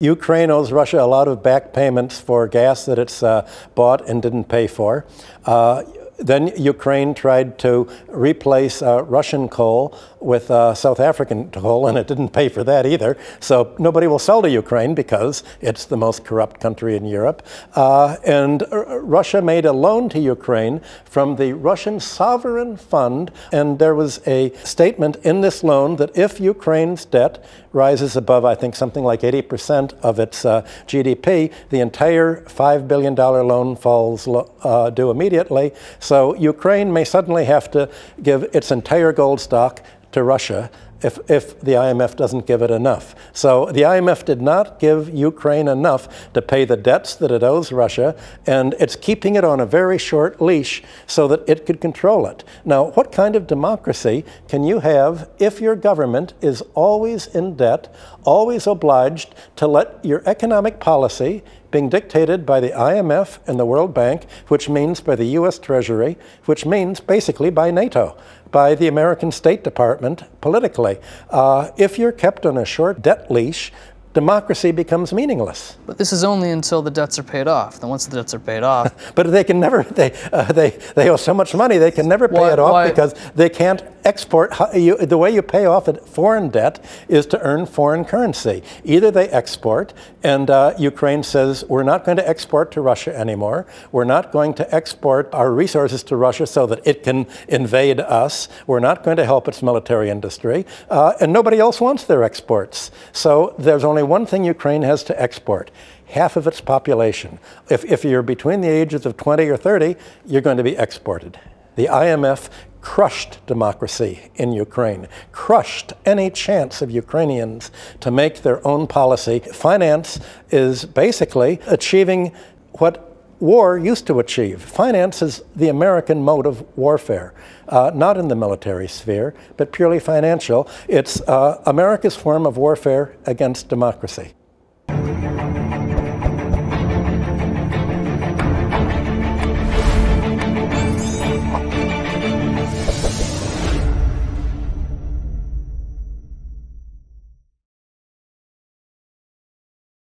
Ukraine owes Russia a lot of back payments for gas that it's bought and didn't pay for. Then Ukraine tried to replace Russian coal with South African coal, and it didn't pay for that either. So nobody will sell to Ukraine because it's the most corrupt country in Europe. And Russia made a loan to Ukraine from the Russian Sovereign Fund. And there was a statement in this loan that if Ukraine's debt rises above, I think, something like 80% of its GDP, the entire $5 billion loan falls due immediately. So Ukraine may suddenly have to give its entire gold stock to Russia if the IMF doesn't give it enough. So the IMF did not give Ukraine enough to pay the debts that it owes Russia, and it's keeping it on a very short leash so that it could control it. Now, what kind of democracy can you have if your government is always in debt, always obliged to let your economic policy being dictated by the IMF and the World Bank, which means by the US Treasury, which means basically by NATO, by the American State Department politically. If you're kept on a short debt leash, democracy becomes meaningless. But this is only until the debts are paid off. Then once the debts are paid off... But they can never, they owe so much money, they can never pay it off because they can't export. The way you pay off a foreign debt is to earn foreign currency. Either they export, and Ukraine says, we're not going to export to Russia anymore. We're not going to export our resources to Russia so that it can invade us. We're not going to help its military industry. And nobody else wants their exports. So there's only one thing Ukraine has to export, half of its population. If you're between the ages of 20 or 30, you're going to be exported. The IMF crushed democracy in Ukraine, crushed any chance of Ukrainians to make their own policy. Finance is basically achieving what war used to achieve. Finance is the American mode of warfare, not in the military sphere, but purely financial. It's America's form of warfare against democracy.